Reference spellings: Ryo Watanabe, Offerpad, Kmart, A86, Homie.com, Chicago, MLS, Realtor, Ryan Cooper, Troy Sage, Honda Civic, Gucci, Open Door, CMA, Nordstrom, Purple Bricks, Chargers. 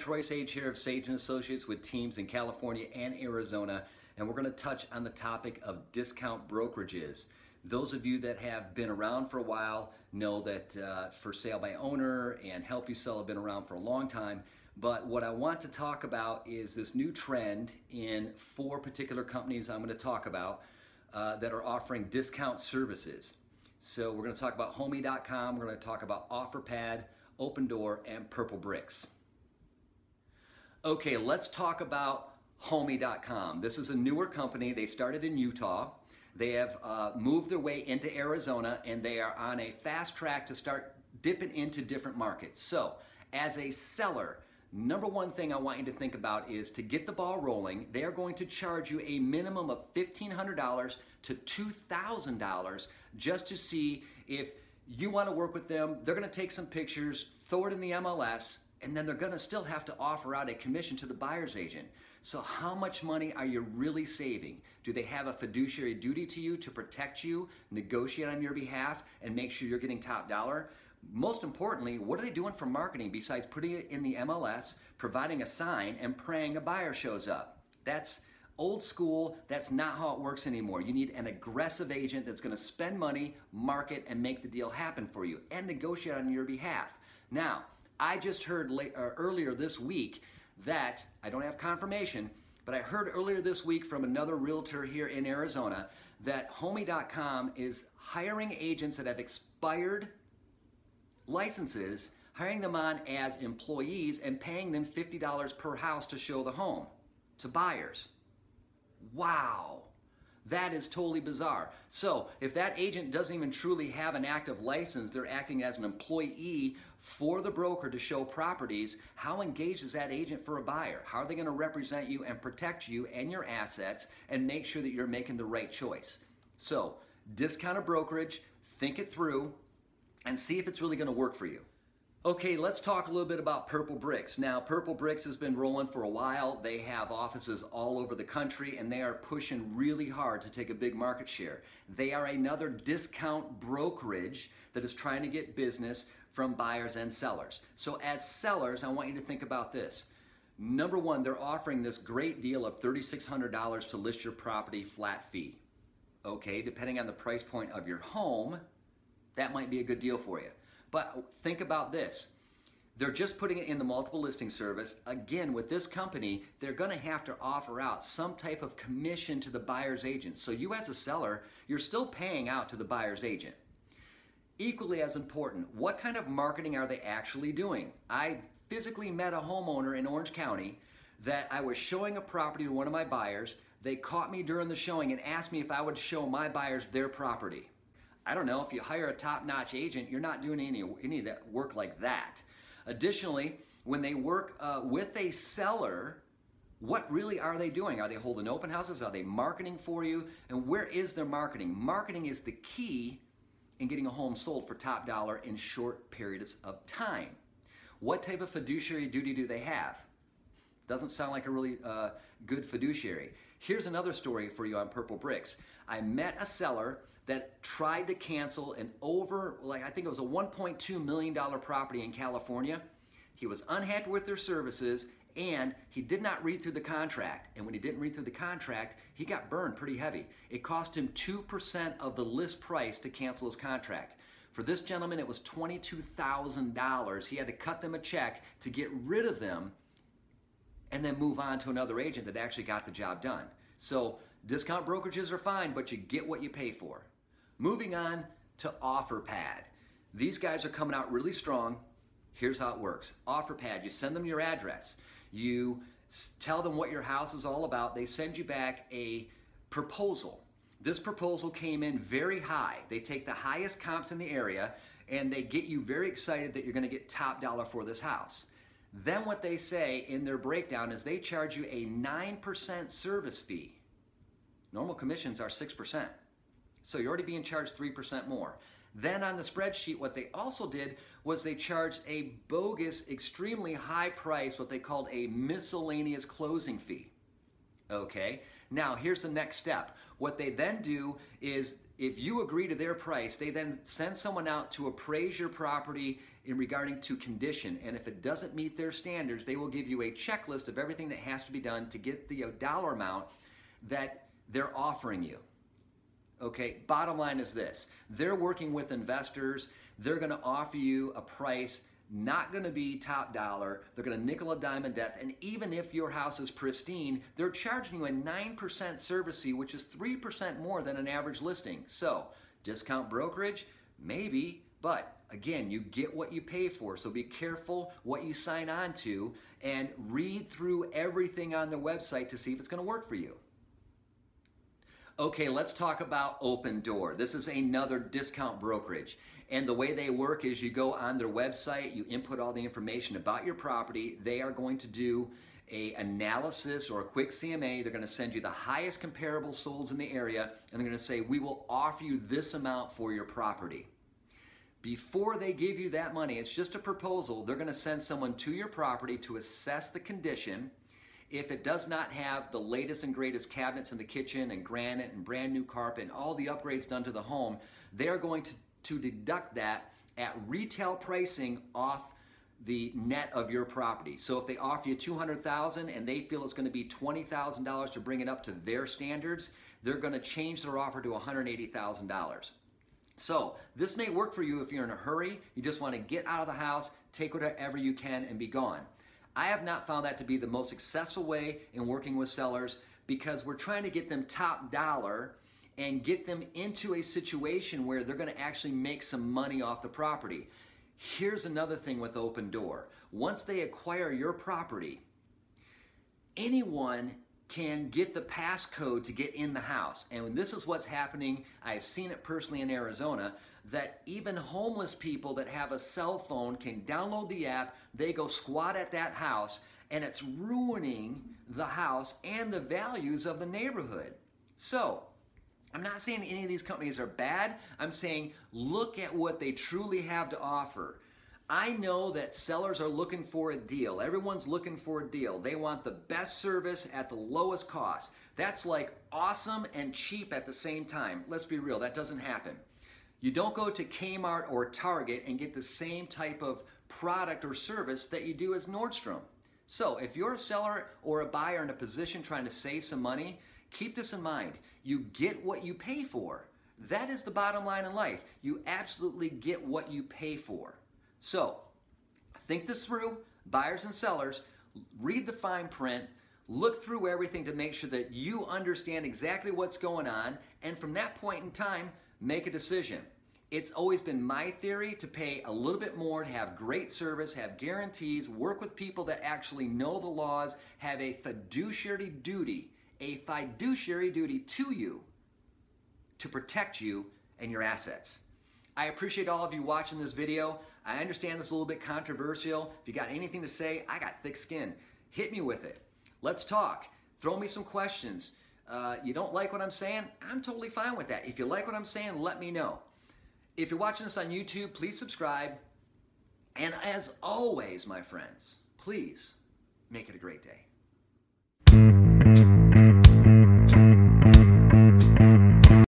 Troy Sage here of Sage & Associates with teams in California and Arizona, and we're going to touch on the topic of discount brokerages. Those of you that have been around for a while know that For Sale by Owner and Help You Sell have been around for a long time, but what I want to talk about is this new trend in four particular companies I'm going to talk about that are offering discount services. So we're going to talk about Homie.com, we're going to talk about Offerpad, Open Door, and Purple Bricks. Okay, let's talk about Homie.com. This is a newer company. They started in Utah. They have moved their way into Arizona, and they are on a fast track to start dipping into different markets. So as a seller, number one thing I want you to think about is to get the ball rolling, they are going to charge you a minimum of $1,500 to $2,000 just to see if you want to work with them. They're going to take some pictures, throw it in the MLS, and then they're going to still have to offer out a commission to the buyer's agent. So how much money are you really saving? Do they have a fiduciary duty to you to protect you, negotiate on your behalf, and make sure you're getting top dollar? Most importantly, what are they doing for marketing besides putting it in the MLS, providing a sign, and praying a buyer shows up? That's old school. That's not how it works anymore. You need an aggressive agent that's going to spend money, market, and make the deal happen for you, and negotiate on your behalf. Now, I just heard earlier this week that, I don't have confirmation, but I heard earlier this week from another realtor here in Arizona that Homie.com is hiring agents that have expired licenses, hiring them on as employees and paying them $50 per house to show the home to buyers. Wow. That is totally bizarre. So if that agent doesn't even truly have an active license, they're acting as an employee for the broker to show properties, how engaged is that agent for a buyer? How are they going to represent you and protect you and your assets and make sure that you're making the right choice? So discounted brokerage, think it through and see if it's really going to work for you. Okay, let's talk a little bit about Purple Bricks. Now, Purple Bricks has been rolling for a while. They have offices all over the country, and they are pushing really hard to take a big market share. They are another discount brokerage that is trying to get business from buyers and sellers. So as sellers, I want you to think about this. Number one, they're offering this great deal of $3,600 to list your property flat fee. Okay, depending on the price point of your home, that might be a good deal for you. But think about this. They're just putting it in the multiple listing service. Again, with this company, they're going to have to offer out some type of commission to the buyer's agent. So you as a seller, you're still paying out to the buyer's agent. Equally as important, what kind of marketing are they actually doing? I physically met a homeowner in Orange County that I was showing a property to one of my buyers. They caught me during the showing and asked me if I would show my buyers their property. I don't know, if you hire a top-notch agent, you're not doing any of that work like that. Additionally, when they work with a seller, what really are they doing? Are they holding open houses? Are they marketing for you? And where is their marketing? Marketing is the key in getting a home sold for top dollar in short periods of time. What type of fiduciary duty do they have? Doesn't sound like a really good fiduciary. Here's another story for you on Purple Bricks. I met a seller that tried to cancel an I think it was a $1.2 million property in California. He was unhappy with their services, and he did not read through the contract. And when he didn't read through the contract, he got burned pretty heavy. It cost him 2% of the list price to cancel his contract. For this gentleman, it was $22,000. He had to cut them a check to get rid of them and then move on to another agent that actually got the job done. So discount brokerages are fine, but you get what you pay for. Moving on to Offerpad. These guys are coming out really strong. Here's how it works. Offerpad, you send them your address. You tell them what your house is all about. They send you back a proposal. This proposal came in very high. They take the highest comps in the area, and they get you very excited that you're going to get top dollar for this house. Then what they say in their breakdown is they charge you a 9% service fee. Normal commissions are 6%. So you're already being charged 3% more. Then on the spreadsheet, what they also did was they charged a bogus, extremely high price, what they called a miscellaneous closing fee. Okay, now here's the next step. What they then do is If you agree to their price, they then send someone out to appraise your property in regarding to condition. And if it doesn't meet their standards, they will give you a checklist of everything that has to be done to get the dollar amount that they're offering you. Okay, bottom line is this. They're working with investors. They're gonna offer you a price, not gonna be top dollar. They're gonna nickel and dime and death. And even if your house is pristine, they're charging you a 9% service fee, which is 3% more than an average listing. So discount brokerage, maybe, but again, you get what you pay for. So be careful what you sign on to and read through everything on their website to see if it's gonna work for you. Okay, let's talk about Open Door. This is another discount brokerage. And the way they work is you go on their website, you input all the information about your property. They are going to do an analysis or a quick CMA. They're gonna send you the highest comparable solds in the area, and they're gonna say, we will offer you this amount for your property. Before they give you that money, it's just a proposal, they're gonna send someone to your property to assess the condition. If it does not have the latest and greatest cabinets in the kitchen and granite and brand new carpet and all the upgrades done to the home, they are going to deduct that at retail pricing off the net of your property. So if they offer you $200,000 and they feel it's going to be $20,000 to bring it up to their standards, they're going to change their offer to $180,000. So this may work for you if you're in a hurry, you just want to get out of the house, take whatever you can and be gone. I have not found that to be the most successful way in working with sellers because we're trying to get them top dollar and get them into a situation where they're going to actually make some money off the property. Here's another thing with Open Door. Once they acquire your property, anyone can get the passcode to get in the house. And this is what's happening. I've seen it personally in Arizona, that even homeless people that have a cell phone can download the app, they go squat at that house, and it's ruining the house and the values of the neighborhood. So, I'm not saying any of these companies are bad, I'm saying look at what they truly have to offer. I know that sellers are looking for a deal. Everyone's looking for a deal. They want the best service at the lowest cost. That's like awesome and cheap at the same time. Let's be real, that doesn't happen. You don't go to Kmart or Target and get the same type of product or service that you do as Nordstrom. So if you're a seller or a buyer in a position trying to save some money, keep this in mind. You get what you pay for. That is the bottom line in life. You absolutely get what you pay for. So think this through, buyers and sellers, read the fine print, look through everything to make sure that you understand exactly what's going on, and from that point in time, make a decision. It's always been my theory to pay a little bit more, to have great service, have guarantees, work with people that actually know the laws, have a fiduciary duty to you to protect you and your assets. I appreciate all of you watching this video. I understand this is a little bit controversial. If you got anything to say, I got thick skin. Hit me with it. Let's talk. Throw me some questions. You don't like what I'm saying? I'm totally fine with that. If you like what I'm saying, let me know. If you're watching this on YouTube, please subscribe. And as always, my friends, please make it a great day.